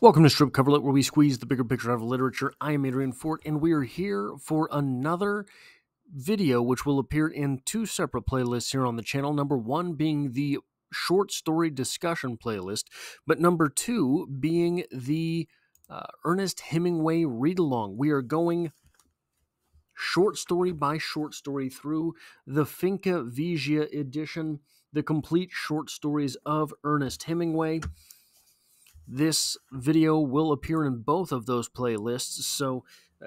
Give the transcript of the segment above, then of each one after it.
Welcome to Stripped Cover Lit, where we squeeze the bigger picture out of literature. I am Adrian Fort, and we are here for another video, which will appear in two separate playlists here on the channel. Number one being the short story discussion playlist, but number two being the Ernest Hemingway read-along. We are going short story by short story through the Finca Vigia edition, the complete short stories of Ernest Hemingway. This video will appear in both of those playlists, so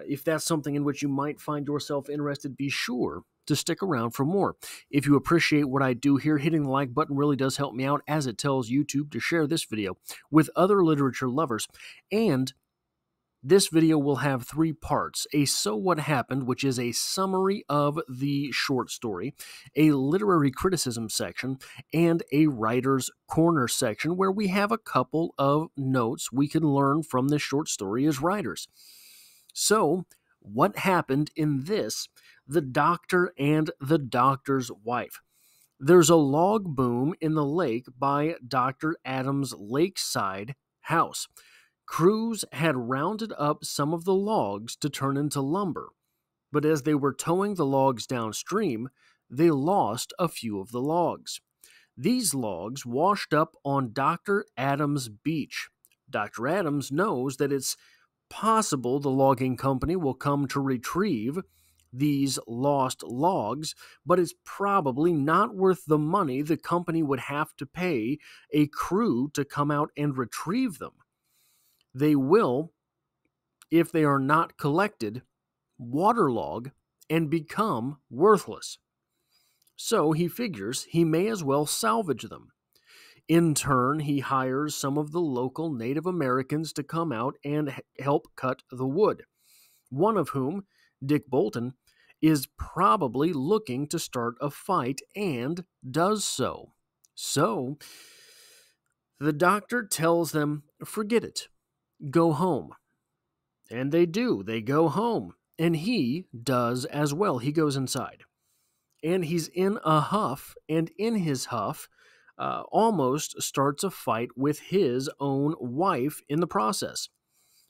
if that's something in which you might find yourself interested, be sure to stick around for more. If you appreciate what I do here, hitting the like button really does help me out, as it tells YouTube to share this video with other literature lovers. And this video will have three parts: a So What Happened, which is a summary of the short story, a literary criticism section, and a writer's corner section where we have a couple of notes we can learn from this short story as writers. So, what happened in this, The Doctor and the Doctor's Wife? There's a log boom in the lake by Dr. Adams' lakeside house. Crews had rounded up some of the logs to turn into lumber, but as they were towing the logs downstream, they lost a few of the logs. These logs washed up on Dr. Adams' beach. Dr. Adams knows that it's possible the logging company will come to retrieve these lost logs, but it's probably not worth the money the company would have to pay a crew to come out and retrieve them. They will, if they are not collected, waterlog and become worthless. So he figures he may as well salvage them. In turn, he hires some of the local Native Americans to come out and help cut the wood, one of whom, Dick Bolton, is probably looking to start a fight and does so. So the doctor tells them, forget it. Go home. And they do. They go home. And he does as well. He goes inside. And he's in a huff, and in his huff, almost starts a fight with his own wife in the process.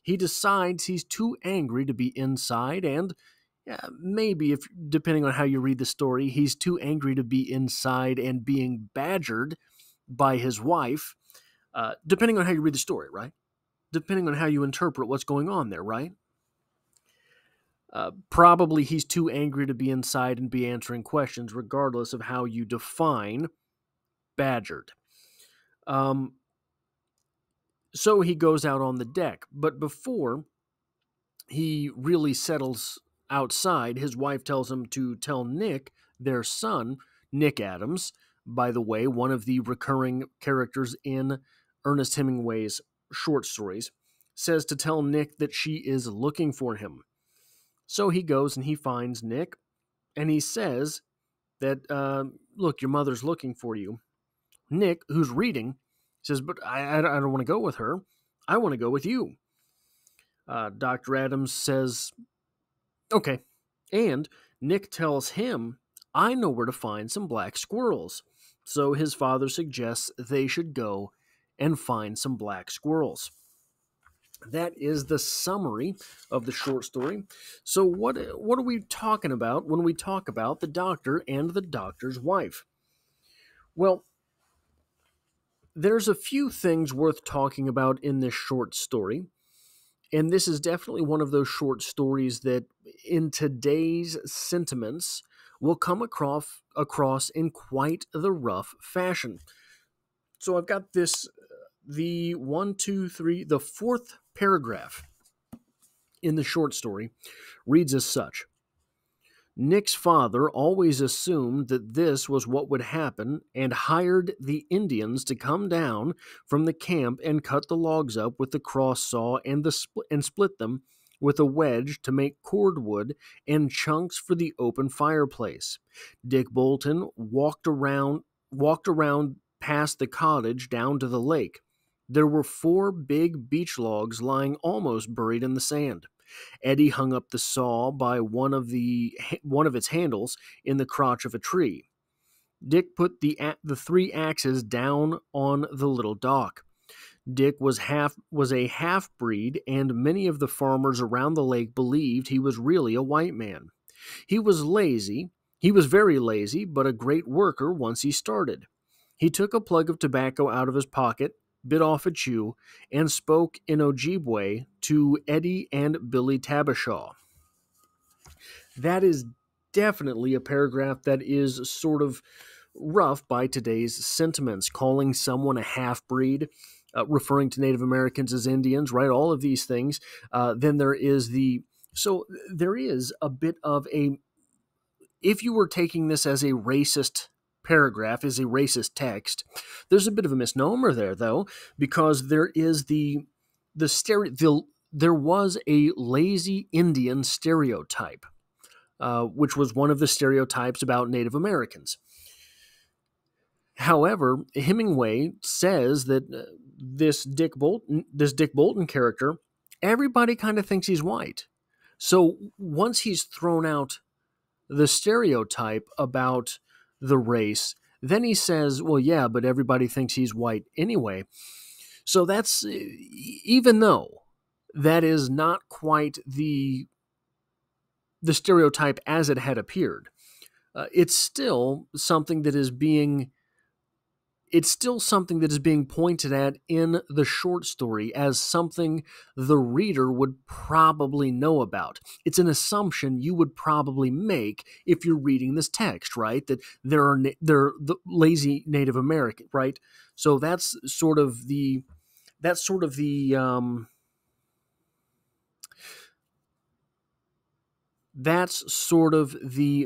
He decides he's too angry to be inside, and maybe, if depending on how you read the story, he's too angry to be inside and being badgered by his wife, depending on how you read the story, right? Depending on how you interpret what's going on there, right? Probably he's too angry to be inside and be answering questions, regardless of how you define badgered. So he goes out on the deck, but before he really settles outside, his wife tells him to tell Nick, their son, Nick Adams, by the way, one of the recurring characters in Ernest Hemingway's short stories, says to tell Nick that she is looking for him. So he goes and he finds Nick, and he says that, look, your mother's looking for you. Nick, who's reading, says, but I don't want to go with her. I want to go with you. Dr. Adams says, okay. And Nick tells him, I know where to find some black squirrels. So his father suggests they should go and find some black squirrels. That is the summary of the short story. So what are we talking about when we talk about the doctor and the doctor's wife? Well, there's a few things worth talking about in this short story, and this is definitely one of those short stories that in today's sentiments will come across in quite the rough fashion. So I've got this, the one, two, three, the fourth paragraph in the short story reads as such. Nick's father always assumed that this was what would happen and hired the Indians to come down from the camp and cut the logs up with the cross saw and split them with a wedge to make cordwood and chunks for the open fireplace. Dick Bolton walked around past the cottage down to the lake. There were four big beech logs lying almost buried in the sand. Eddie hung up the saw by one of its handles in the crotch of a tree. Dick put the three axes down on the little dock. Dick was a half-breed, and many of the farmers around the lake believed he was really a white man. He was lazy. He was very lazy, but a great worker once he started. He took a plug of tobacco out of his pocket, bit off a chew, and spoke in Ojibwe to Eddie and Billy Tabishaw. That is definitely a paragraph that is sort of rough by today's sentiments, calling someone a half-breed, referring to Native Americans as Indians, right? All of these things. Then there is the... So there is a bit of a... If you were taking this as a racist paragraph, as a racist text, there's a bit of a misnomer there, though, because there is there was a lazy Indian stereotype, which was one of the stereotypes about Native Americans. However, Hemingway says that this Dick Bolton character, everybody kind of thinks he's white. So once he's thrown out the stereotype about the race, then he says, well, yeah, but everybody thinks he's white anyway. So that's, even though that is not quite the stereotype as it had appeared, it's still something that is being pointed at in the short story as something the reader would probably know about. It's an assumption you would probably make if you're reading this text, right? That there are the lazy Native American, right? So that's sort of the that's sort of the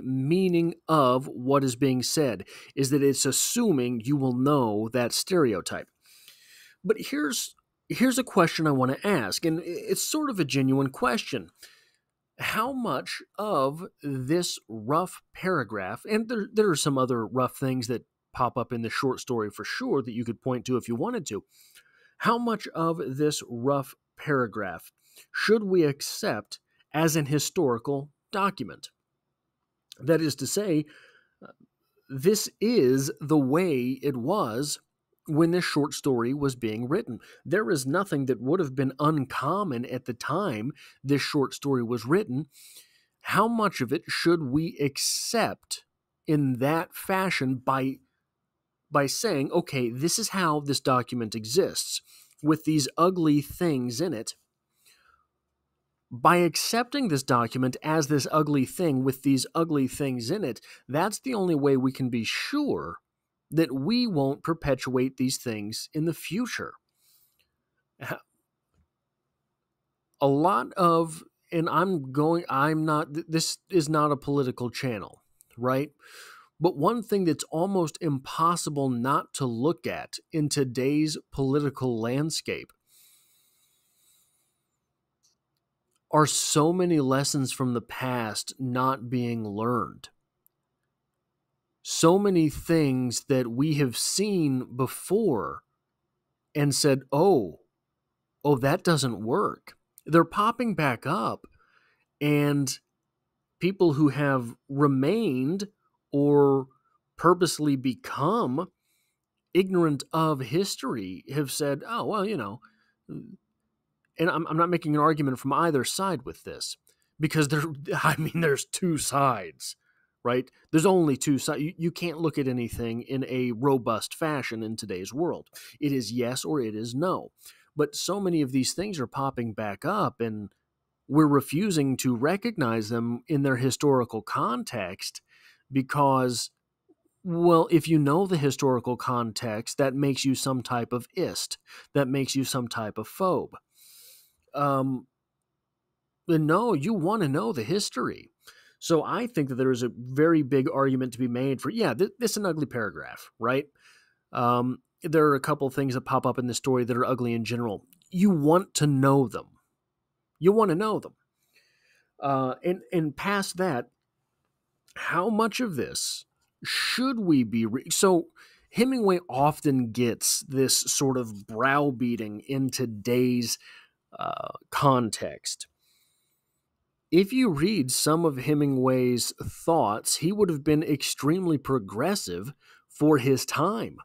meaning of what is being said, is that it's assuming you will know that stereotype. But here's a question I want to ask, and it's sort of a genuine question. How much of this rough paragraph, and there are some other rough things that pop up in the short story for sure that you could point to if you wanted to, how much of this rough paragraph should we accept as an historical document? That is to say, this is the way it was when this short story was being written. There is nothing that would have been uncommon at the time this short story was written. How much of it should we accept in that fashion by saying, okay, this is how this document exists, with these ugly things in it? By accepting this document as this ugly thing with these ugly things in it, that's the only way we can be sure that we won't perpetuate these things in the future. A lot of, and this is not a political channel, right? But one thing that's almost impossible not to look at in today's political landscape are so many lessons from the past not being learned. So many things that we have seen before and said, oh, that doesn't work. They're popping back up, and people who have remained or purposely become ignorant of history have said, oh, well, you know, and I'm not making an argument from either side with this, because there's two sides, right? There's only two sides. You can't look at anything in a robust fashion in today's world. It is yes or it is no. But so many of these things are popping back up, and we're refusing to recognize them in their historical context because, well, if you know the historical context, that makes you some type of ist. That makes you some type of phobe. No, you want to know the history. So I think that there is a very big argument to be made for, yeah, this is an ugly paragraph, right? There are a couple of things that pop up in the story that are ugly in general. You want to know them. You want to know them. And past that, how much of this should we be... So Hemingway often gets this sort of browbeating in today's context. If you read some of Hemingway's thoughts, he would have been extremely progressive for his time.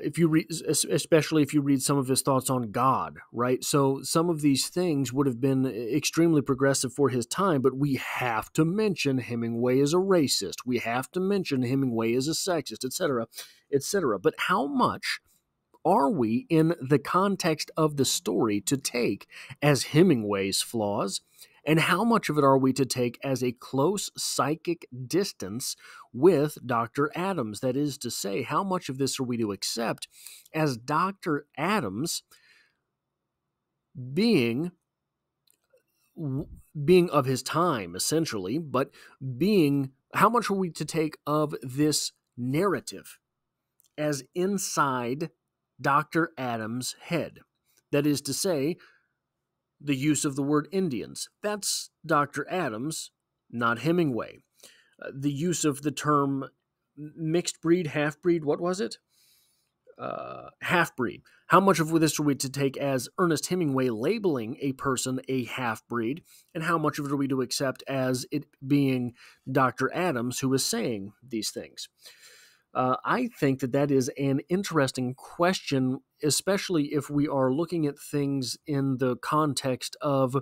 if you read, especially if you read some of his thoughts on God, right? So some of these things would have been extremely progressive for his time, but we have to mention Hemingway is a racist. We have to mention Hemingway is a sexist, etc., etc. But how much are we in the context of the story to take as Hemingway's flaws? And how much of it are we to take as a close psychic distance with Dr. Adams? That is to say, how much of this are we to accept as Dr. Adams being of his time, essentially, but being, how much are we to take of this narrative as inside Dr. Adams' head? That is to say, the use of the word Indians. That's Dr. Adams, not Hemingway. The use of the term mixed breed, half-breed, what was it? Half-breed. How much of this are we to take as Ernest Hemingway labeling a person a half-breed, and how much of it are we to accept as it being Dr. Adams who is saying these things? I think that that is an interesting question, especially if we are looking at things in the context of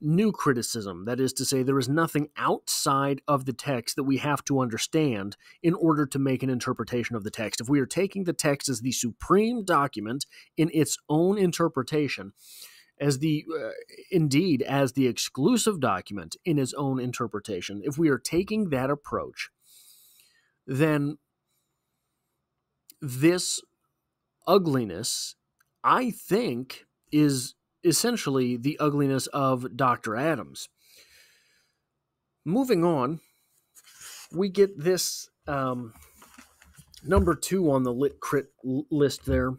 new criticism. That is to say, there is nothing outside of the text that we have to understand in order to make an interpretation of the text. If we are taking the text as the supreme document in its own interpretation, as the, indeed, as the exclusive document in its own interpretation, if we are taking that approach, then this ugliness, I think, is essentially the ugliness of Dr. Adams. Moving on, we get this number 2 on the lit crit list there.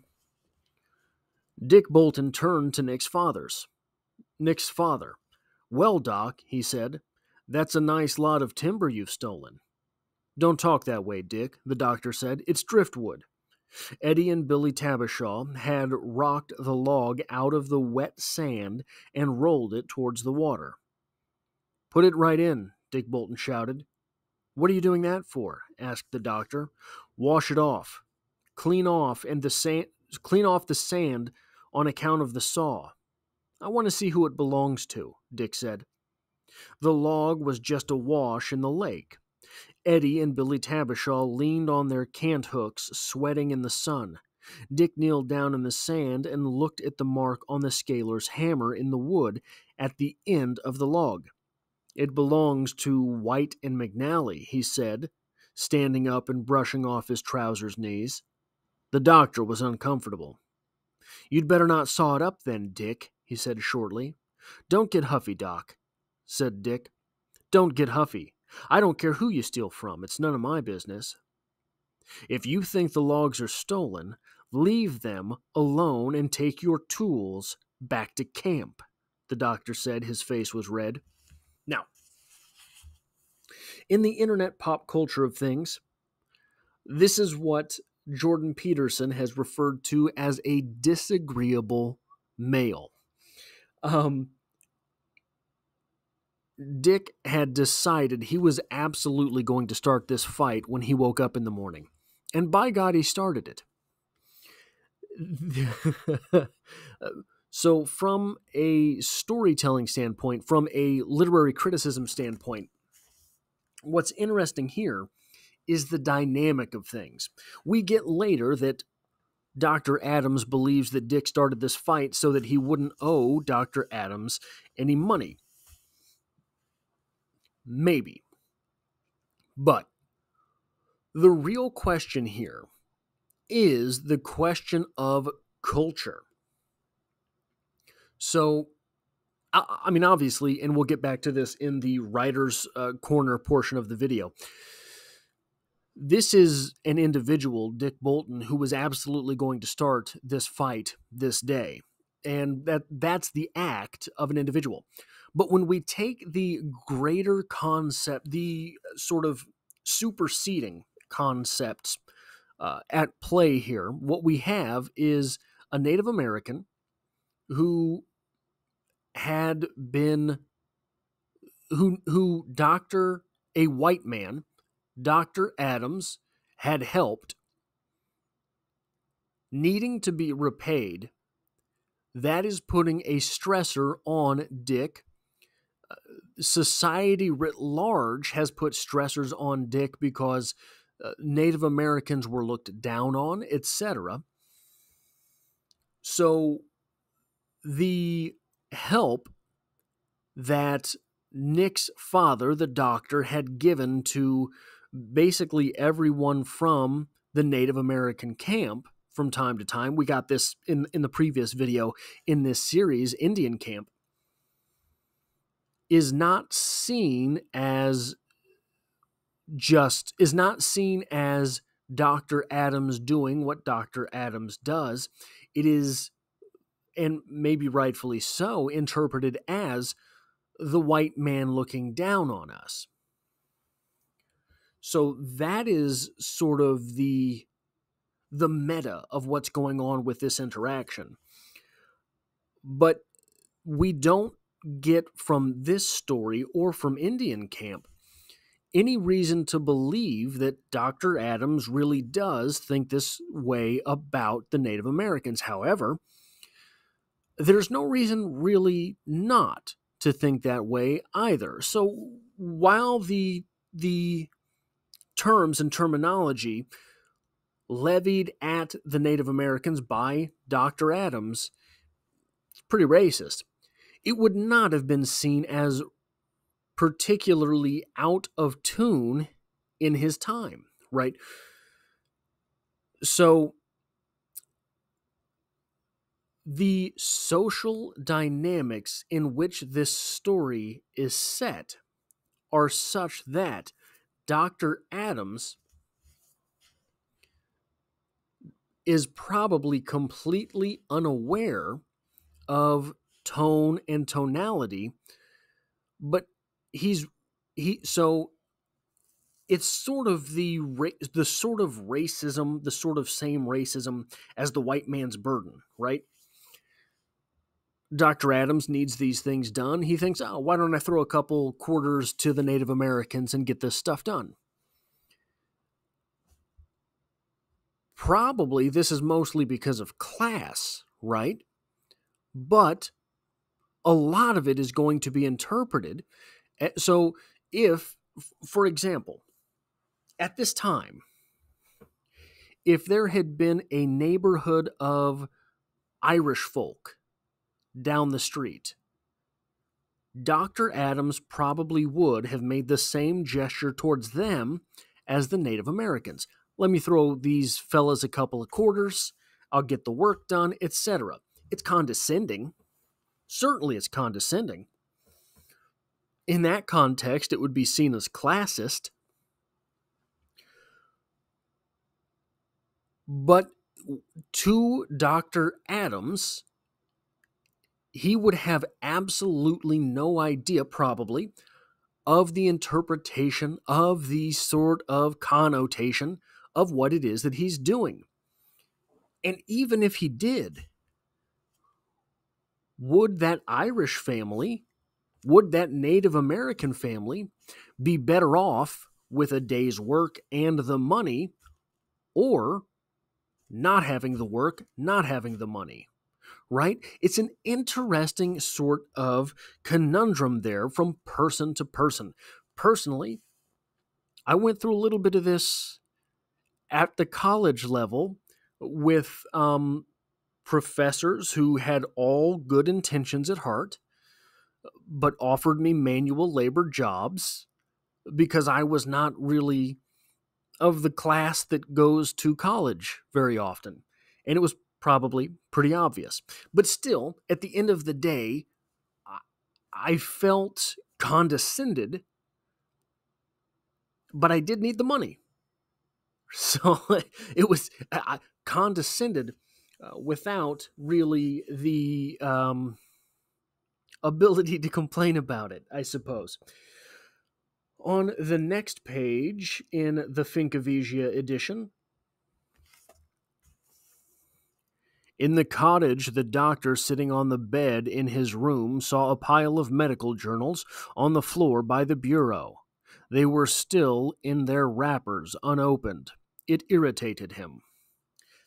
Dick Bolton turned to Nick's father. "Well, Doc," he said, "that's a nice lot of timber you've stolen." "Don't talk that way, Dick," the doctor said. "It's driftwood." Eddie and Billy Tabishaw had rocked the log out of the wet sand and rolled it towards the water. "Put it right in," Dick Bolton shouted. "What are you doing that for?" asked the doctor. "Wash it off. Clean off the sand on account of the saw." "I want to see who it belongs to," Dick said. The log was just awash in the lake. Eddie and Billy Tabishaw leaned on their cant hooks, sweating in the sun. Dick kneeled down in the sand and looked at the mark on the scaler's hammer in the wood at the end of the log. "It belongs to White and McNally," he said, standing up and brushing off his trousers' knees. The doctor was uncomfortable. "You'd better not saw it up then, Dick," he said shortly. "Don't get huffy, Doc," said Dick. "Don't get huffy. I don't care who you steal from. It's none of my business. If you think the logs are stolen, leave them alone and take your tools back to camp," the doctor said. His face was red. Now, in the internet pop culture of things, this is what Jordan Peterson has referred to as a disagreeable male. Dick had decided he was absolutely going to start this fight when he woke up in the morning. And by God, he started it. So from a storytelling standpoint, from a literary criticism standpoint, what's interesting here is the dynamic of things. We get later that Dr. Adams believes that Dick started this fight so that he wouldn't owe Dr. Adams any money. Maybe. But the real question here is the question of culture. So, I mean, obviously, and we'll get back to this in the writer's corner portion of the video, this is an individual, Dick Bolton, who was absolutely going to start this fight this day. And that's the act of an individual. But when we take the greater concept, the sort of superseding concepts at play here, what we have is a Native American who had been, a white man, Dr. Adams, had helped needing to be repaid, that is putting a stressor on Dick. Society writ large has put stressors on Dick because Native Americans were looked down on, etc. So the help that Nick's father, the doctor, had given to basically everyone from the Native American camp from time to time. We got this in the previous video in this series, Indian Camp, is not seen as Dr. Adams doing what Dr. Adams does. It is, and maybe rightfully so, interpreted as the white man looking down on us. So that is sort of the meta of what's going on with this interaction. But we don't get from this story or from Indian Camp any reason to believe that Dr. Adams really does think this way about the Native Americans. However, there's no reason really not to think that way either. So while the terms and terminology levied at the Native Americans by Dr. Adams, it's pretty racist, it would not have been seen as particularly out of tune in his time, right? So the social dynamics in which this story is set are such that Dr. Adams is probably completely unaware of tone and tonality, but so it's sort of the sort of racism, the sort of same racism as the white man's burden, right? Dr. Adams needs these things done. He thinks, oh, why don't I throw a couple quarters to the Native Americans and get this stuff done? Probably this is mostly because of class, right? But a lot of it is going to be interpreted. So if, for example, at this time, if there had been a neighborhood of Irish folk down the street, Dr. Adams probably would have made the same gesture towards them as the Native Americans. Let me throw these fellas a couple of quarters. I'll get the work done, etc. It's condescending. Certainly it's condescending. In that context, it would be seen as classist. But to Dr. Adams, he would have absolutely no idea, probably, of the interpretation of the sort of connotation of what it is that he's doing. And even if he did, would that Irish family, would that Native American family be better off with a day's work and the money, or not having the work, not having the money, right? It's an interesting sort of conundrum there from person to person. Personally, I went through a little bit of this at the college level with professors who had all good intentions at heart, but offered me manual labor jobs because I was not really of the class that goes to college very often. And it was probably pretty obvious. But still, at the end of the day, I felt condescended, but I did need the money. So it was condescended without really the ability to complain about it, I suppose. On the next page in the Finca Vigia edition, in the cottage, the doctor sitting on the bed in his room saw a pile of medical journals on the floor by the bureau. They were still in their wrappers, unopened. It irritated him.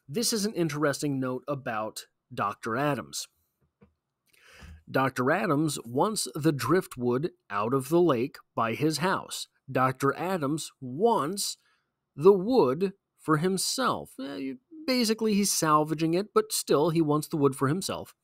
This is an interesting note about Dr. Adams. Dr. Adams wants the driftwood out of the lake by his house. Dr. Adams wants the wood for himself. Basically, he's salvaging it, but still, he wants the wood for himself.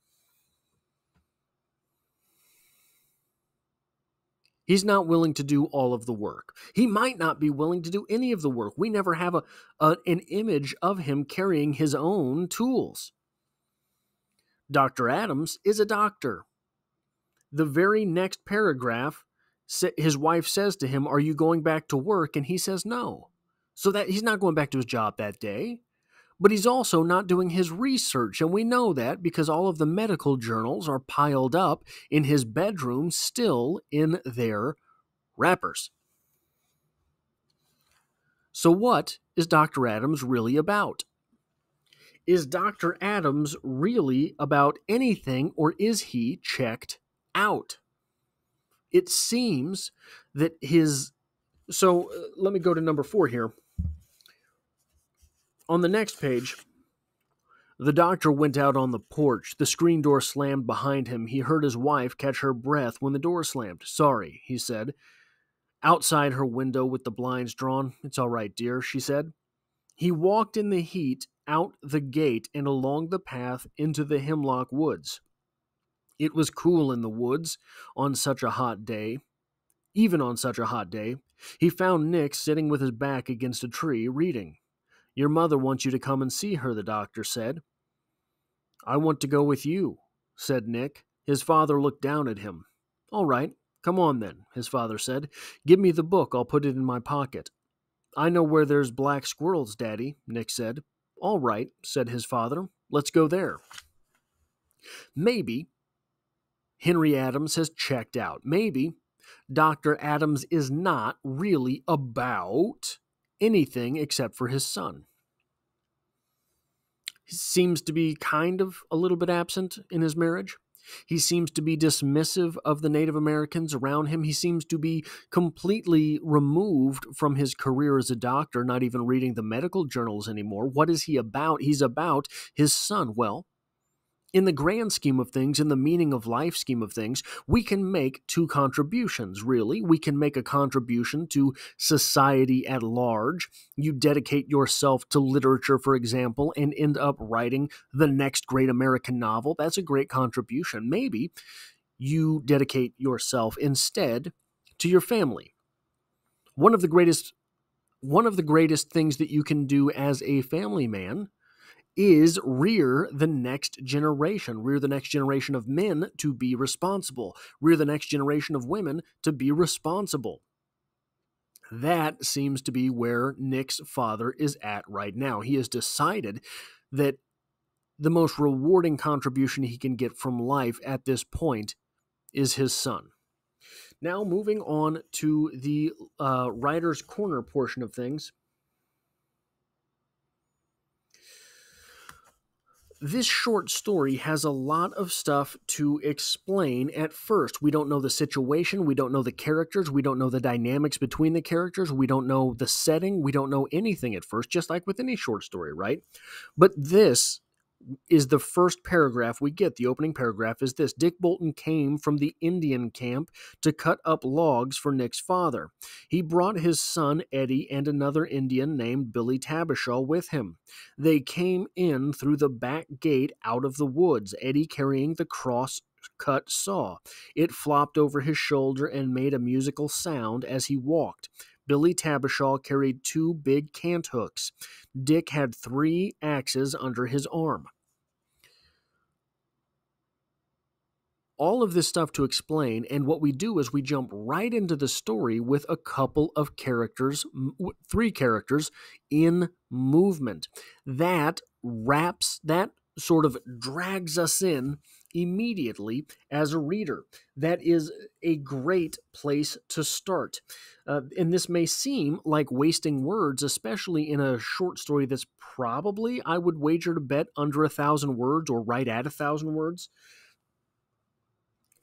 He's not willing to do all of the work. He might not be willing to do any of the work. We never have an image of him carrying his own tools. Dr. Adams is a doctor. The very next paragraph, his wife says to him, "Are you going back to work?" And he says no. So that he's not going back to his job that day. But he's also not doing his research, and we know that because all of the medical journals are piled up in his bedroom, still in their wrappers. So what is Dr. Adams really about? Is Dr. Adams really about anything, or is he checked out? It seems that his... So let me go to number 4 here. On the next page, the doctor went out on the porch. The screen door slammed behind him. He heard his wife catch her breath when the door slammed. "Sorry," he said. Outside her window with the blinds drawn. "It's all right, dear," she said. He walked in the heat, out the gate, and along the path into the hemlock woods. It was cool in the woods on such a hot day. Even on such a hot day, he found Nick sitting with his back against a tree, reading. "Your mother wants you to come and see her," the doctor said. "I want to go with you," said Nick. His father looked down at him. "All right, come on then," his father said. "Give me the book. I'll put it in my pocket." "I know where there's black squirrels, Daddy," Nick said. "All right," said his father. "Let's go there." Maybe Henry Adams has checked out. Maybe Dr. Adams is not really about anything except for his son. He seems to be kind of a little bit absent in his marriage. He seems to be dismissive of the Native Americans around him. He seems to be completely removed from his career as a doctor, not even reading the medical journals anymore. What is he about? He's about his son. Well, in the grand scheme of things, in the meaning of life scheme of things, we can make two contributions, really. We can make a contribution to society at large. You dedicate yourself to literature, for example, and end up writing the next great American novel. That's a great contribution. Maybe you dedicate yourself instead to your family. One of the greatest things that you can do as a family man is rear the next generation of men to be responsible, rear the next generation of women to be responsible. That seems to be where Nick's father is at right now. He has decided that the most rewarding contribution he can get from life at this point is his son. Now moving on to the writer's corner portion of things. This short story has a lot of stuff to explain at first. We don't know the situation. We don't know the characters. We don't know the dynamics between the characters. We don't know the setting. We don't know anything at first, just like with any short story, right? But this is the first paragraph we get. The opening paragraph is this. Dick Bolton came from the Indian camp to cut up logs for Nick's father. He brought his son, Eddie, and another Indian named Billy Tabishaw with him. They came in through the back gate out of the woods, Eddie carrying the cross-cut saw. It flopped over his shoulder and made a musical sound as he walked. Billy Tabishaw carried 2 big cant hooks. Dick had 3 axes under his arm. All of this stuff to explain, and what we do is we jump right into the story with a couple of characters, 3 characters, in movement. That sort of drags us in immediately as a reader. That is a great place to start. And this may seem like wasting words, especially in a short story that's probably, I would wager to bet, under 1,000 words or right at 1,000 words.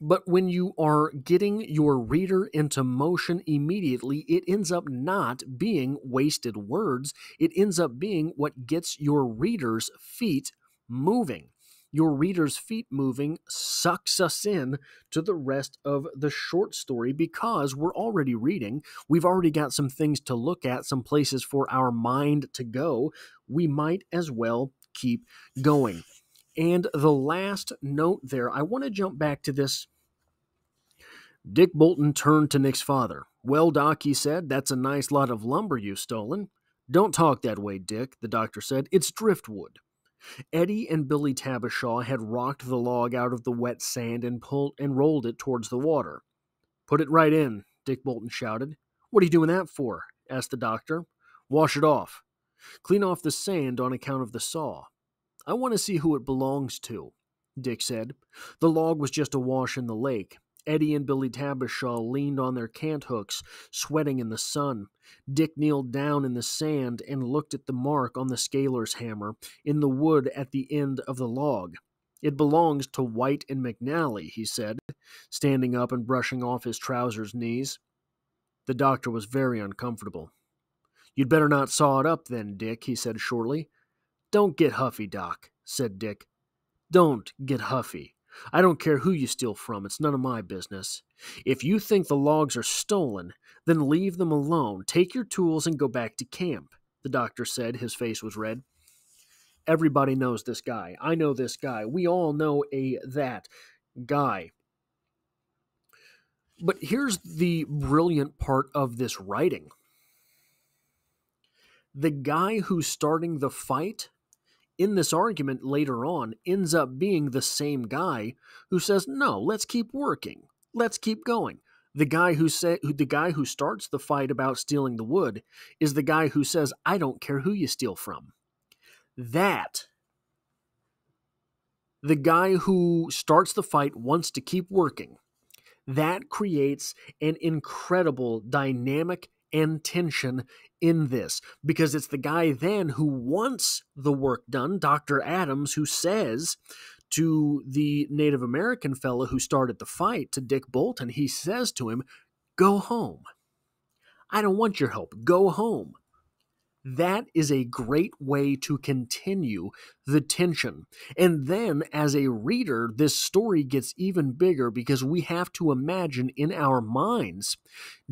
But when you are getting your reader into motion immediately, it ends up not being wasted words. It ends up being what gets your reader's feet moving. Your reader's feet moving sucks us in to the rest of the short story because we're already reading. We've already got some things to look at, some places for our mind to go. We might as well keep going. And the last note there, I want to jump back to this. Dick Bolton turned to Nick's father. "Well, Doc," he said, "that's a nice lot of lumber you've stolen." "Don't talk that way, Dick," the doctor said. "It's driftwood." Eddie and Billy Tabishaw had rocked the log out of the wet sand and rolled it towards the water. "Put it right in," Dick Bolton shouted. "What are you doing that for?" asked the doctor. "Wash it off. Clean off the sand on account of the saw." "I want to see who it belongs to," Dick said. The log was just awash in the lake. Eddie and Billy Tabishaw leaned on their cant hooks, sweating in the sun. Dick kneeled down in the sand and looked at the mark on the scaler's hammer in the wood at the end of the log. "It belongs to White and McNally," he said, standing up and brushing off his trousers' knees. The doctor was very uncomfortable. "You'd better not saw it up then, Dick," he said shortly. "Don't get huffy, Doc," said Dick. "Don't get huffy. I don't care who you steal from. It's none of my business. If you think the logs are stolen, then leave them alone. Take your tools and go back to camp," the doctor said. His face was red. Everybody knows this guy. I know this guy. We all know that guy. But here's the brilliant part of this writing. The guy who's starting the fight in this argument later on ends up being the same guy who says, "No, let's keep working. Let's keep going." The guy who starts the fight about stealing the wood is the guy who says, "I don't care who you steal from." The guy who starts the fight wants to keep working. That creates an incredible dynamic and tension in this, because it's the guy then who wants the work done, Dr. Adams, who says to the Native American fellow who started the fight, to Dick Bolton, he says to him, "Go home. I don't want your help. Go home." That is a great way to continue the tension. And then as a reader, this story gets even bigger because we have to imagine in our minds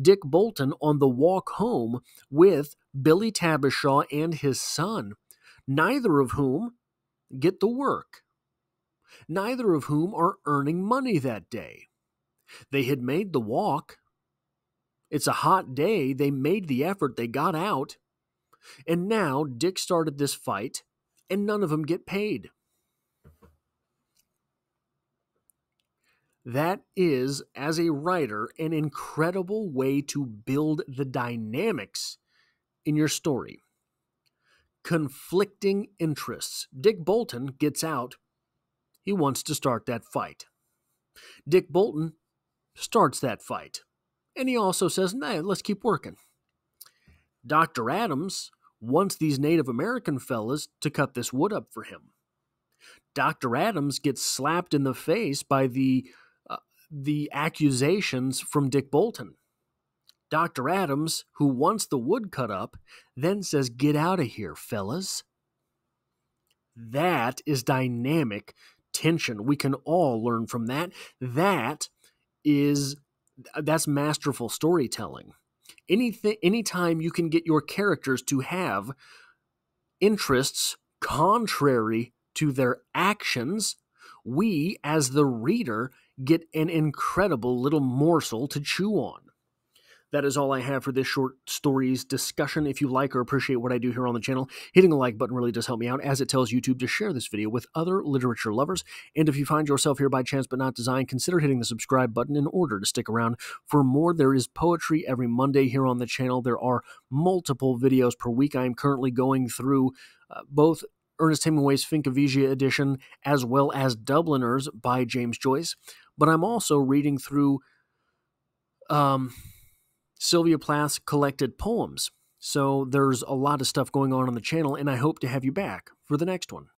Dick Bolton on the walk home with Billy Tabishaw and his son, neither of whom get the work, neither of whom are earning money that day. They had made the walk. It's a hot day. They made the effort. They got out. And now Dick started this fight, and none of them get paid. That is, as a writer, an incredible way to build the dynamics in your story. Conflicting interests. Dick Bolton gets out. He wants to start that fight. Dick Bolton starts that fight. And he also says, "Nah, let's keep working." Dr. Adams wants these Native American fellas to cut this wood up for him. Dr. Adams gets slapped in the face by the accusations from Dick Bolton. Dr. Adams, who wants the wood cut up, then says, "Get out of here, fellas." That is dynamic tension. We can all learn from that. That's masterful storytelling. Anytime you can get your characters to have interests contrary to their actions, we, as the reader, get an incredible little morsel to chew on. That is all I have for this short stories discussion. If you like or appreciate what I do here on the channel, hitting the like button really does help me out, as it tells YouTube to share this video with other literature lovers. And if you find yourself here by chance but not designed, consider hitting the subscribe button in order to stick around for more. There is poetry every Monday here on the channel. There are multiple videos per week. I am currently going through both Ernest Hemingway's Finca Vigia edition as well as Dubliners by James Joyce. But I'm also reading through Sylvia Plath's collected poems. So there's a lot of stuff going on the channel, and I hope to have you back for the next one.